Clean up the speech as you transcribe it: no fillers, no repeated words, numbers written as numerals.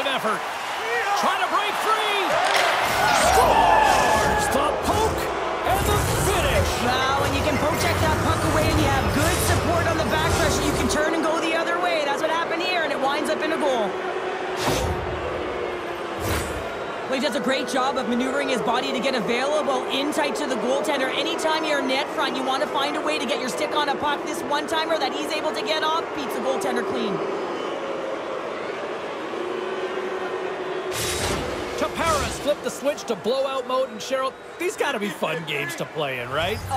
of effort. Trying to break free. Scores! The poke and the finish. Wow, and you can project that puck away, and you have good support on the back pressure. You can turn and go the other way. That's what happened here, and it winds up in a goal. Well, he does a great job of maneuvering his body to get available in tight to the goaltender. Anytime you're net front, you want to find a way to get your stick on a puck. This one-timer that he's able to get off beats the goaltender clean. Tapera's flipped the switch to blowout mode, and Cheryl, these got to be fun games to play in, right?